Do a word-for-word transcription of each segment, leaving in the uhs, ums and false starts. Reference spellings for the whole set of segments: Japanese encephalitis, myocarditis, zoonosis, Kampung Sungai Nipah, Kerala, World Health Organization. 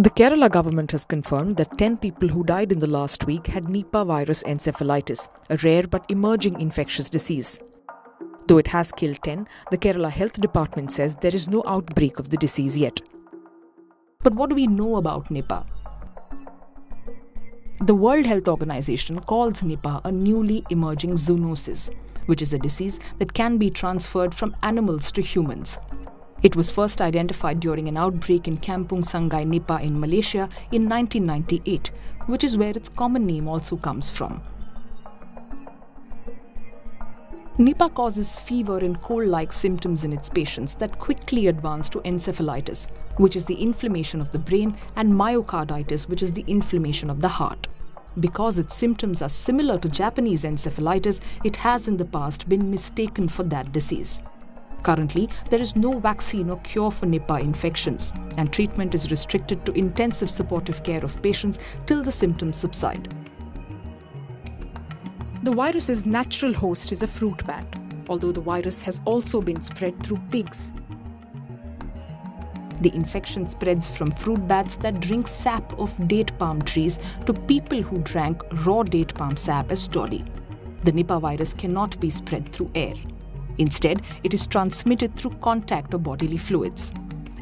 The Kerala government has confirmed that ten people who died in the last week had Nipah virus encephalitis, a rare but emerging infectious disease. Though it has killed ten, the Kerala Health Department says there is no outbreak of the disease yet. But what do we know about Nipah? The World Health Organization calls Nipah a newly emerging zoonosis, which is a disease that can be transferred from animals to humans. It was first identified during an outbreak in Kampung Sungai Nipah in Malaysia in nineteen ninety-eight, which is where its common name also comes from. Nipah causes fever and cold-like symptoms in its patients that quickly advance to encephalitis, which is the inflammation of the brain, and myocarditis, which is the inflammation of the heart. Because its symptoms are similar to Japanese encephalitis, it has in the past been mistaken for that disease. Currently, there is no vaccine or cure for Nipah infections, and treatment is restricted to intensive supportive care of patients till the symptoms subside. The virus's natural host is a fruit bat, although the virus has also been spread through pigs. The infection spreads from fruit bats that drink sap of date palm trees to people who drank raw date palm sap as toddy. The Nipah virus cannot be spread through air. Instead, it is transmitted through contact or bodily fluids.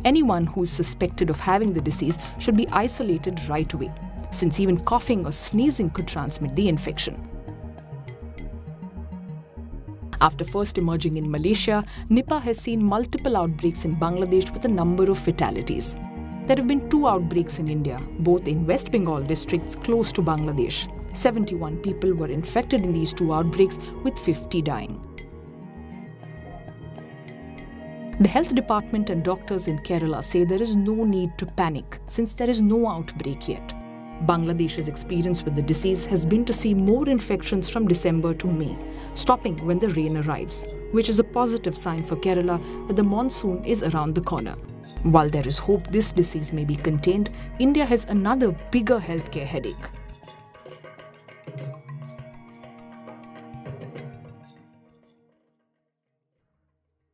Anyone who is suspected of having the disease should be isolated right away, since even coughing or sneezing could transmit the infection. After first emerging in Malaysia, Nipah has seen multiple outbreaks in Bangladesh with a number of fatalities. There have been two outbreaks in India, both in West Bengal districts close to Bangladesh. seventy-one people were infected in these two outbreaks, with fifty dying. The health department and doctors in Kerala say there is no need to panic since there is no outbreak yet. Bangladesh's experience with the disease has been to see more infections from December to May, stopping when the rain arrives, which is a positive sign for Kerala that the monsoon is around the corner. While there is hope this disease may be contained, India has another bigger healthcare headache.